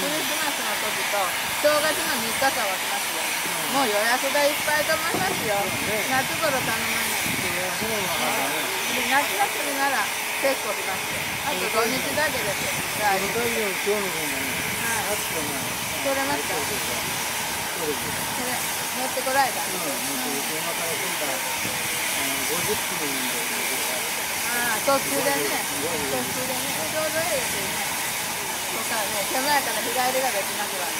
クリスマスの時と正月の3日間は来ますよ。もう予約がいっぱいと思いますよ。夏頃頼まない。夏休みなら結構来ますよ。あと土日だけです。取れますか？これ持ってこられた。特急でね。ちょうどいいですよね。手前から日帰りができなくなる。